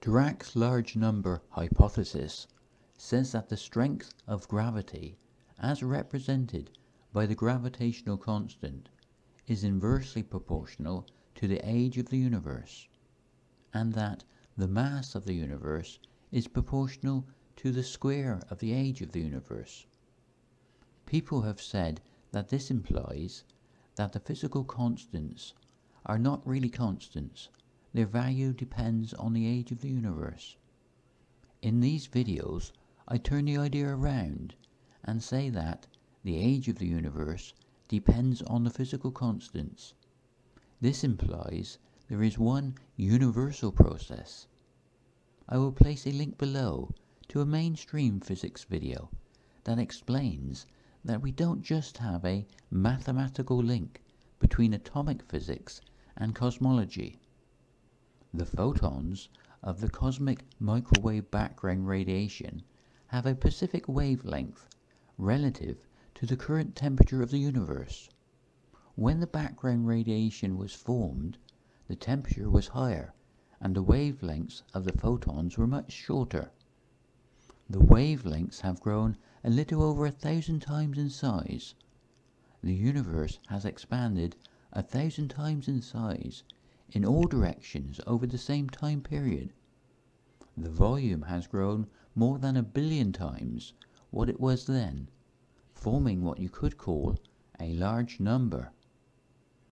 Dirac's large number hypothesis says that the strength of gravity, as represented by the gravitational constant, is inversely proportional to the age of the universe, and that the mass of the universe is proportional to the square of the age of the universe. People have said that this implies that the physical constants are not really constants. Their value depends on the age of the universe. In these videos, I turn the idea around and say that the age of the universe depends on the physical constants. This implies there is one universal process. I will place a link below to a mainstream physics video that explains that we don't just have a mathematical link between atomic physics and cosmology. The photons of the cosmic microwave background radiation have a specific wavelength relative to the current temperature of the universe. When the background radiation was formed, the temperature was higher and the wavelengths of the photons were much shorter. The wavelengths have grown a little over 1,000 times in size. The universe has expanded 1,000 times in size in all directions over the same time period. The volume has grown more than 1 billion times what it was then, forming what you could call a large number.